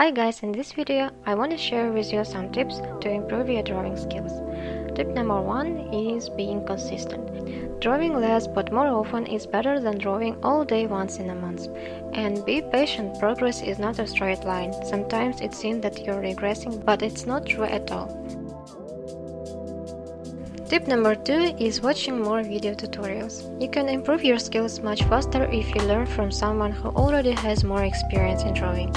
Hi guys, in this video I want to share with you some tips to improve your drawing skills. Tip number 1 is being consistent. Drawing less but more often is better than drawing all day once in a month. And be patient, progress is not a straight line. Sometimes it seems that you're regressing, but it's not true at all. Tip number 2 is watching more video tutorials. You can improve your skills much faster if you learn from someone who already has more experience in drawing.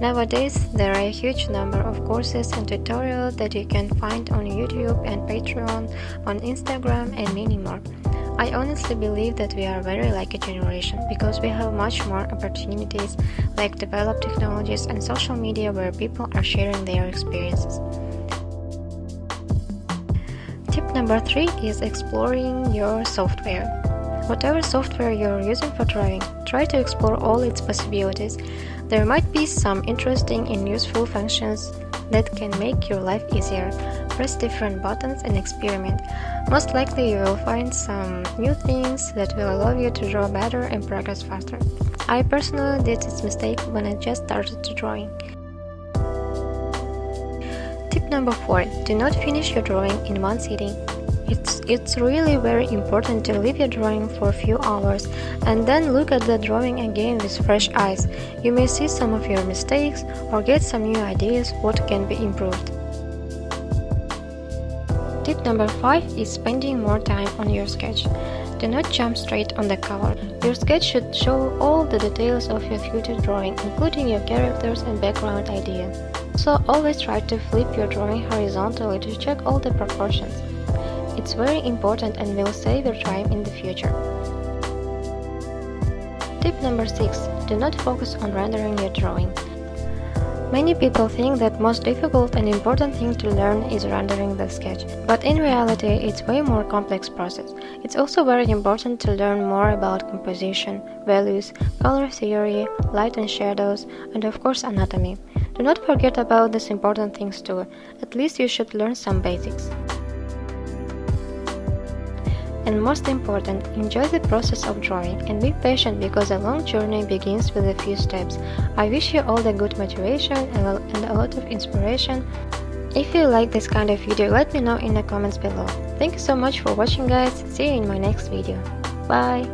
Nowadays, there are a huge number of courses and tutorials that you can find on YouTube and Patreon, on Instagram and many more. I honestly believe that we are very lucky generation because we have much more opportunities like developed technologies and social media where people are sharing their experiences. Tip number 3 is exploring your software. Whatever software you're using for drawing, try to explore all its possibilities. There might be some interesting and useful functions that can make your life easier. Press different buttons and experiment. Most likely you will find some new things that will allow you to draw better and progress faster. I personally did this mistake when I just started drawing. Tip number 4. Do not finish your drawing in one sitting. It's really very important to leave your drawing for a few hours and then look at the drawing again with fresh eyes. You may see some of your mistakes or get some new ideas what can be improved. Tip number 5 is spending more time on your sketch. Do not jump straight on the cover. Your sketch should show all the details of your future drawing, including your characters and background ideas. So always try to flip your drawing horizontally to check all the proportions. It's very important and will save your time in the future. Tip number 6. Do not focus on rendering your drawing. Many people think that most difficult and important thing to learn is rendering the sketch, but in reality it's way more complex process. It's also very important to learn more about composition, values, color theory, light and shadows, and of course anatomy. Do not forget about these important things too, at least you should learn some basics. And most important, enjoy the process of drawing and be patient because a long journey begins with a few steps. I wish you all the good motivation and a lot of inspiration. If you like this kind of video, let me know in the comments below. Thank you so much for watching guys, see you in my next video. Bye!